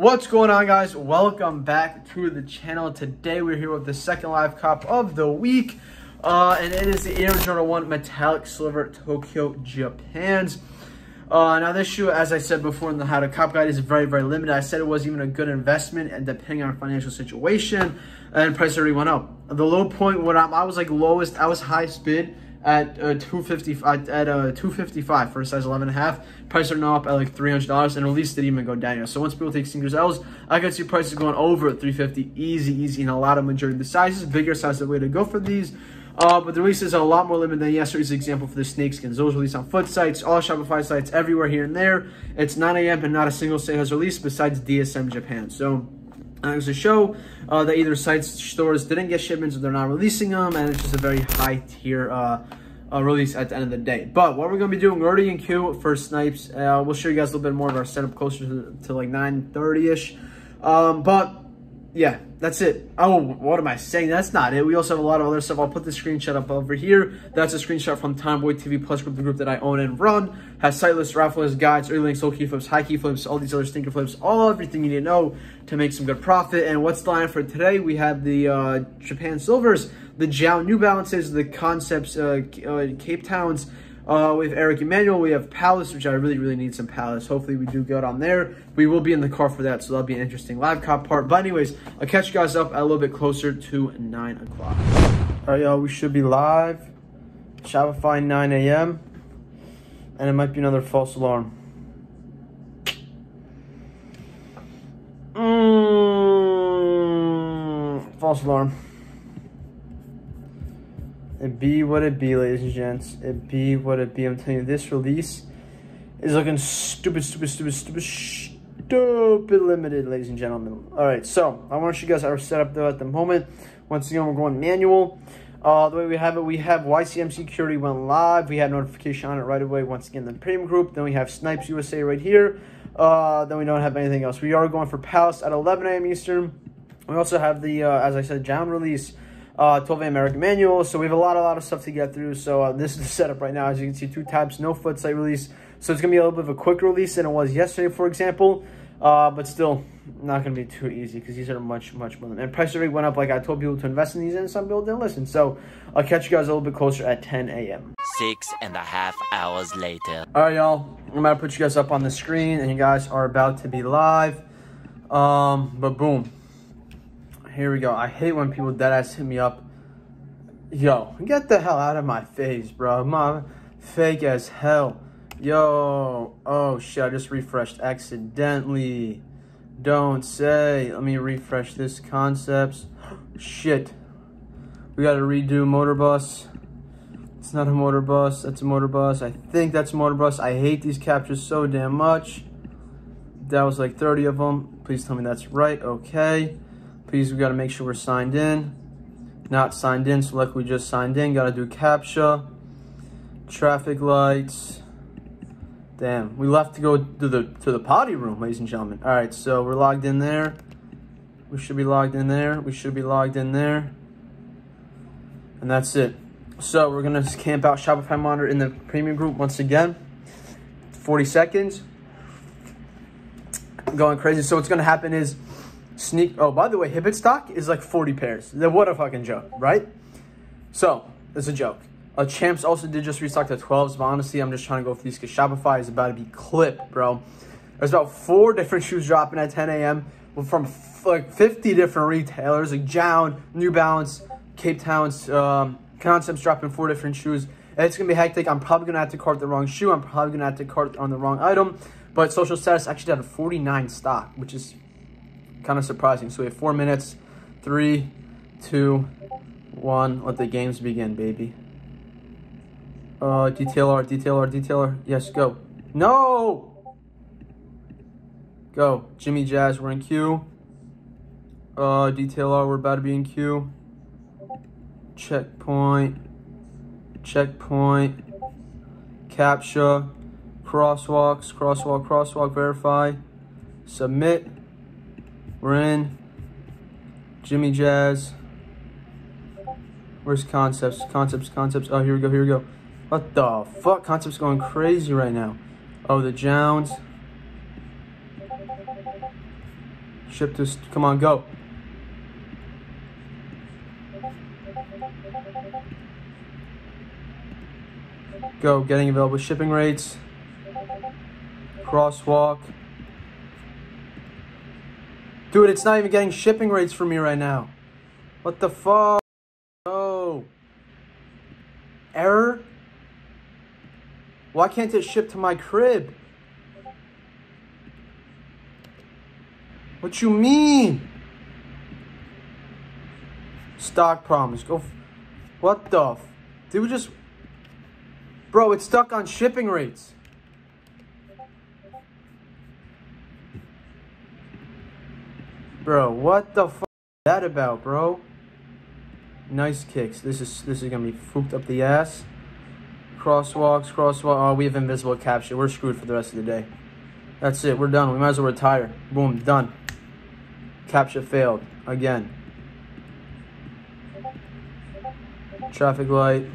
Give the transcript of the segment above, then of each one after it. What's going on, guys? Welcome back to the channel. Today we're here with the second live cop of the week, and it is the Air Jordan 1 metallic silver Tokyo Japan's. Now this shoe, as I said before in the how to cop guide, is very, very limited. I said it wasn't even a good investment, and depending on financial situation and price, already went up. The low point when I was like lowest, I was highest bid at 255 for a size 11.5. Prices are now up at like $300, and at least didn't even go down here. So once people take sinkers L's, I could see prices going over at 350 easy in a lot of majority of the sizes. Bigger size is the way to go for these, but the release is a lot more limited than yesterday's example for the snakeskins. Those released on foot sites, all Shopify sites, everywhere here and there. It's 9 AM and not a single sale has released besides DSM Japan. So it was a show that either sites, stores didn't get shipments, or they're not releasing them, and it's just a very high tier release at the end of the day. But what we're going to be doing, we're already in queue for Snipes. We'll show you guys a little bit more of our setup closer to like 9:30ish. But yeah, that's it. Oh, what am I saying? That's not it. We also have a lot of other stuff. I'll put the screenshot up over here. That's a screenshot from Tommyboy TV Plus Group, the group that I own and run. Has sight lists, raffle lists, guides, early links, low key flips, high key flips, all these other stinker flips, all everything you need to know to make some good profit. And what's the line for today? We have the Japan Silvers, the Jound New Balances, the Concepts Cape Towns. With Eric Emmanuel, we have Palace, which I really need some Palace. Hopefully we do good on there. We will be in the car for that, so that'll be an interesting live cop part. But anyways, I'll catch you guys up a little bit closer to 9 o'clock. All right, y'all, we should be live. Shopify 9 a.m. And it might be another false alarm. False alarm. It be what it be, ladies and gents. It be what it be. I'm telling you, this release is looking stupid limited, ladies and gentlemen. All right, so I want to show you guys our setup though at the moment. Once again, we're going manual. The way we have it, we have YCM Security went live. We had notification on it right away. Once again, the premium group. Then we have Snipes USA right here. Then we don't have anything else. We are going for Palace at 11 AM Eastern. We also have the, as I said, Jound release. 12 AM Eric Emmanuel. So we have a lot of stuff to get through. So this is the setup right now. As you can see, two tabs, no foot site release. So it's going to be a little bit of a quick release than it was yesterday, for example. But still, not going to be too easy because these are much more. And price already went up. Like I told people to invest in these, and some people didn't listen. So I'll catch you guys a little bit closer at 10 AM 6.5 hours later. All right, y'all. I'm about to put you guys up on the screen, and you guys are about to be live. But boom. Here we go. I hate when people deadass hit me up. Yo, get the hell out of my face, bro. My fake as hell. Yo. Oh, shit. I just refreshed accidentally. Don't say. Let me refresh this Concepts. Shit. We got to redo motor bus. It's not a motor bus. That's a motor bus. I think that's a motor bus. I hate these captures so damn much. That was like 30 of them. Please tell me that's right. Okay. Please, we got to make sure we're signed in. Not signed in, so like we just signed in. Got to do CAPTCHA. Traffic lights. Damn, we left to go to the potty room, ladies and gentlemen. All right, so we're logged in there. We should be logged in there. We should be logged in there. And that's it. So we're going to camp out Shopify Monitor in the premium group once again. 40 seconds. Going crazy. So what's going to happen is... Sneak. Oh, by the way, Hibbit stock is like 40 pairs. What a fucking joke, right? So, it's a joke. Champs also did just restock the 12s, but honestly, I'm just trying to go for these because Shopify is about to be clipped, bro. There's about 4 different shoes dropping at 10 a.m. from like 50 different retailers, like Jound, New Balance, Cape Towns, Concepts dropping 4 different shoes. It's going to be hectic. I'm probably going to have to cart the wrong shoe. I'm probably going to have to cart on the wrong item. But Social Status actually had a 49 stock, which is... kind of surprising. So we have 4 minutes, 3, 2, 1. Let the games begin, baby. DTLR. Yes, go. No. Go, Jimmy Jazz. We're in queue. DTLR. We're about to be in queue. Checkpoint. CAPTCHA. Crosswalk. Verify. Submit. We're in. Jimmy Jazz. Where's Concepts? Concepts. Oh, here we go. What the fuck? Concepts going crazy right now. Oh, the Jounds. Ship this. Come on, go. Go, getting available shipping rates. Crosswalk. Dude, it's not even getting shipping rates for me right now. What the fuck? Oh. Error? Why can't it ship to my crib? What you mean? Stock promise. Go. What the f? Did we just... Bro, it's stuck on shipping rates. Bro, what the fuck is that about, bro? Nice kicks. This is gonna be pooped up the ass. Crosswalks, crosswalk. Oh, we have invisible capture. We're screwed for the rest of the day. That's it. We're done. We might as well retire. Boom, done. Capture failed again. Traffic light.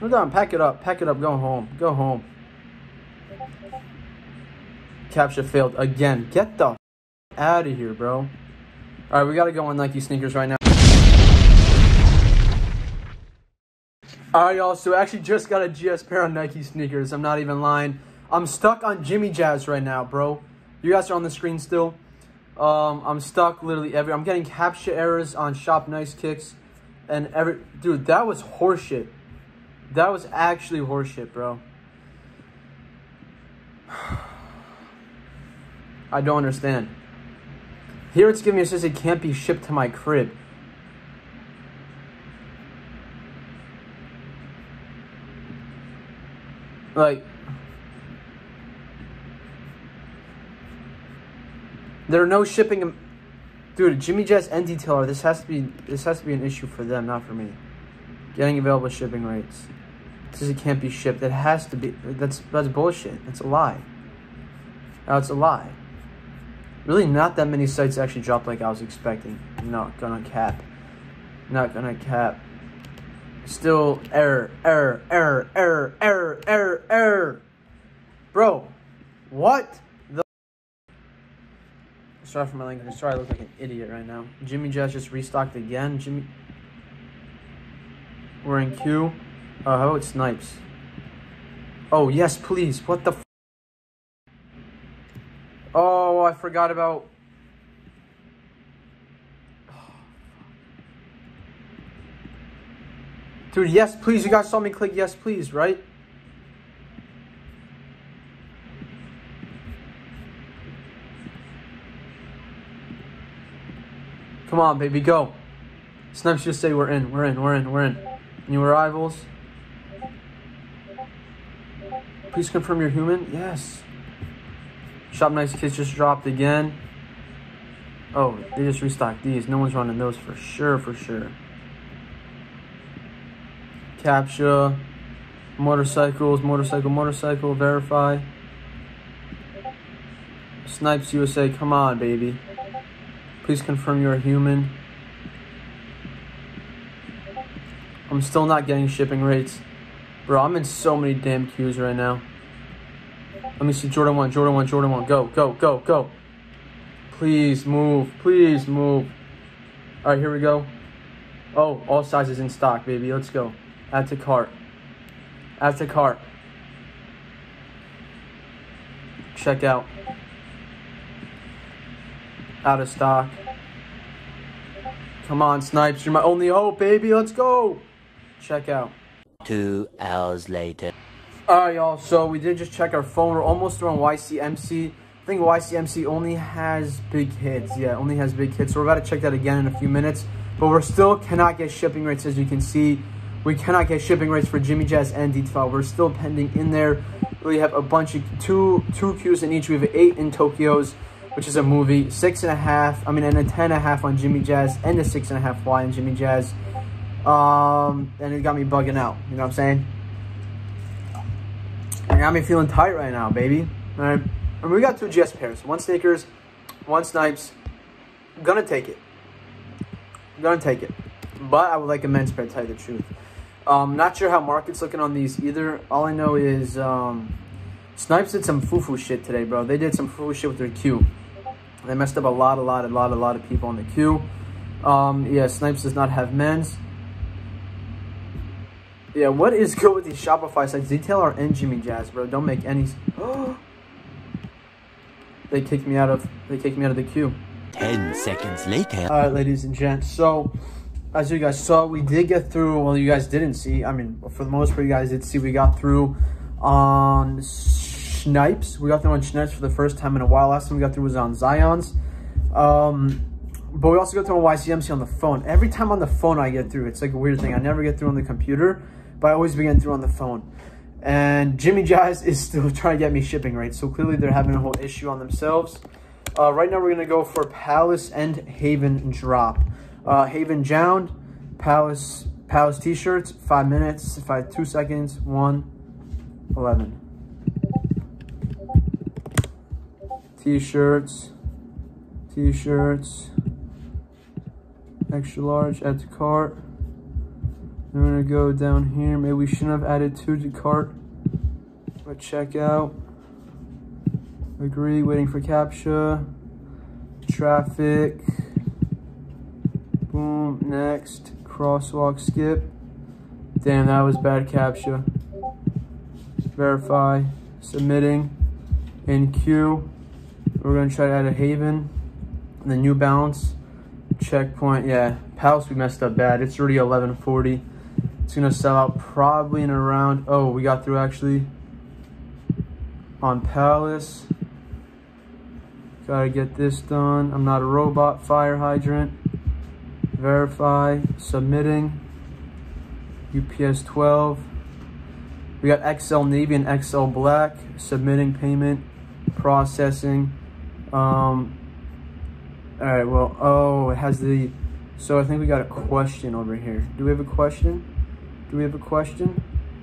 We're done. Pack it up. Pack it up. Go home. Go home. Capture failed again. Get the f out of here, bro. All right, we got to go on Nike sneakers right now. All right, y'all. So I actually just got a GS pair on Nike sneakers. I'm not even lying. I'm stuck on Jimmy Jazz right now, bro. You guys are on the screen still. I'm stuck literally every. I'm getting capture errors on Shop Nice Kicks, and every dude. That was horseshit. That was actually horseshit, bro. I don't understand. Here it's giving me, it says it can't be shipped to my crib. Like, there are no shipping. Dude, Jimmy Jazz and DTLR, this has to be an issue for them, not for me. Getting available shipping rates. Says it can't be shipped. It has to be. That's bullshit. That's a lie. That's a lie. Really, not that many sites actually dropped like I was expecting. Not gonna cap. Not gonna cap. Still error, error, error, error, error, error, error. Bro, what the? Sorry for my language. Sorry, I look like an idiot right now. Jimmy Jazz just restocked again. Jimmy. We're in queue. How about Snipes? Oh, yes, please. What the f? Oh, I forgot about... Dude, yes, please. You guys saw me click yes, please, right? Come on, baby, go. Snipes just say we're in, we're in, we're in, we're in. New arrivals. Please confirm you're human. Yes. Shop Nice Kids just dropped again. Oh, they just restocked these. No one's running those for sure, for sure. Captcha. Motorcycles, motorcycle, motorcycle. Verify. Snipes USA, come on, baby. Please confirm you're a human. I'm still not getting shipping rates. Bro, I'm in so many damn queues right now. Let me see Jordan 1, Jordan 1, Jordan 1. Go, go, go, go. Please move. Please move. All right, here we go. Oh, all sizes in stock, baby. Let's go. Add to cart. Add to cart. Check out. Out of stock. Come on, Snipes. You're my only hope, baby. Let's go. Check out. 2 hours later. All right, y'all. So we did just check our phone. We're almost around YCMC. I think YCMC only has big hits. Yeah, only has big hits. So we're about to check that again in a few minutes. But we're still cannot get shipping rates, as you can see. We cannot get shipping rates for Jimmy Jazz and D12. We're still pending in there. We have a bunch of two queues in each. We have 8 in Tokyo's, which is a movie. 6.5. I mean, and a 10.5 on Jimmy Jazz and a 6.5 Y on Jimmy Jazz. And it got me bugging out. You know what I'm saying? It got me feeling tight right now, baby. All right. I mean, we got 2 GS pairs. 1 sneakers, 1 Snipes. I'm gonna take it. I'm gonna take it. But I would like a men's pair, to tell you the truth. Not sure how market's looking on these either. All I know is Snipes did some foo-foo shit today, bro. They did some foo-foo shit with their queue. They messed up a lot of people on the queue. Yeah, Snipes does not have men's. Yeah, what is good with these Shopify sites? DTLR and Jimmy Jazz, bro. Don't make any. They kicked me out of. They kicked me out of the queue. 10 seconds later. All right, ladies and gents. So, as you guys saw, we did get through. Well, you guys didn't see. I mean, for the most part, you guys did see. We got through on Snipes. We got through on Snipes for the first time in a while. Last time we got through was on Zion's. But we also got through on YCMC on the phone. Every time on the phone I get through. It's like a weird thing. I never get through on the computer, but I always begin through on the phone. And Jimmy Jazz is still trying to get me shipping rates. So clearly they're having a whole issue on themselves. Right now we're going to go for Palace and Haven drop. Haven Jound, Palace t-shirts, 5 minutes, 2 seconds, 1:11. T-shirts. Extra large, add to cart. I'm gonna go down here. Maybe we shouldn't have added 2 to cart. But checkout. Agree, waiting for CAPTCHA. Traffic. Boom, next. Crosswalk, skip. Damn, that was bad CAPTCHA. Verify, submitting. In queue. We're gonna try to add a Haven. The New Balance. Checkpoint, yeah. Palace, we messed up bad. It's already 11:40. It's gonna sell out probably in around. Oh, we got through actually on Palace. Gotta get this done. I'm not a robot. Fire hydrant. Verify. Submitting. UPS 12. We got XL Navy and XL Black. Submitting payment. Processing. All right, well, oh, it has the, so I think we got a question over here. Do we have a question?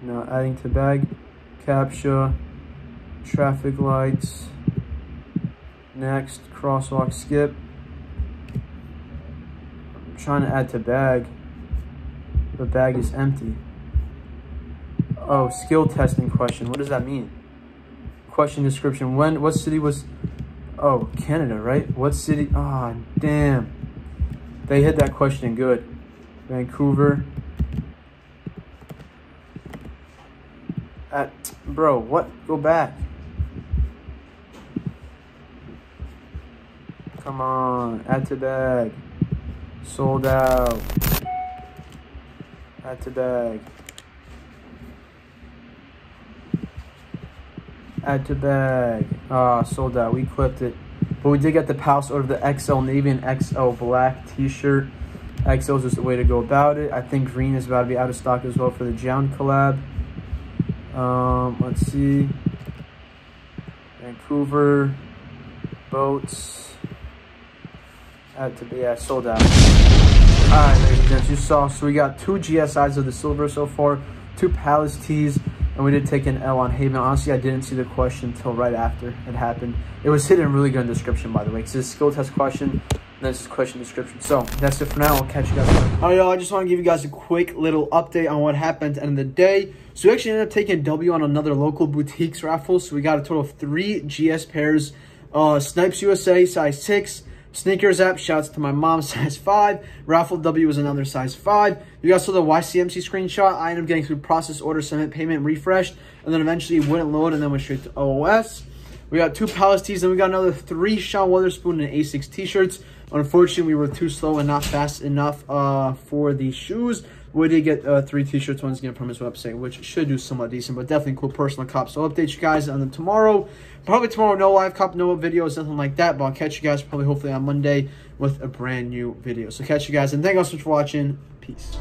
No, adding to bag, CAPTCHA, traffic lights, next, crosswalk, skip. I'm trying to add to bag, but bag is empty. Oh, skill testing question, what does that mean? Question description, when, what city was, oh, Canada, right? What city? Ah, oh, damn. They hit that question good. Vancouver. Bro, what? Go back. Come on. Add to bag. Sold out. Add to bag. Add to bag. Ah, sold out. We clipped it. But we did get the Palace order, the XL Navy and XL Black t-shirt. XL is just the way to go about it. I think green is about to be out of stock as well for the Jound collab. Let's see. Vancouver. Boats. Add to be, yeah, sold out. Alright, ladies and gents, you saw. So we got 2 GSIs of the silver so far, 2 Palace tees. And we did take an L on Haven. Honestly, I didn't see the question until right after it happened. It was hidden really good in the description, by the way. It's this skill test question, and this is question description. So that's it for now. I'll catch you guys later. All right, y'all. I just want to give you guys a quick little update on what happened at the end of the day. So we actually ended up taking a W on another local boutiques raffle. So we got a total of 3 GS pairs. Snipes USA, size 6. Sneakers app, shouts to my mom, size 5. Raffle W was another size 5. You guys saw the YCMC screenshot. I ended up getting through process, order, submit, payment, refreshed, and then eventually it wouldn't load and then went straight to OOS. We got 2 Palace tees, and we got another 3 Sean Wotherspoon and Asics t-shirts. Unfortunately, we were too slow and not fast enough for the shoes. We did get 3 t-shirts, one's again from his website, which should do somewhat decent, but definitely cool personal cop. So I'll update you guys on them tomorrow. Probably tomorrow, no live cop, no videos, nothing like that, but I'll catch you guys probably hopefully on Monday with a brand new video. So catch you guys, and thank you all so much for watching. Peace.